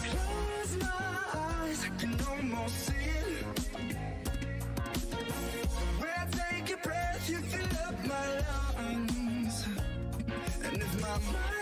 close my eyes, I can almost see it. When I take a breath, you fill up my lungs. And if my mind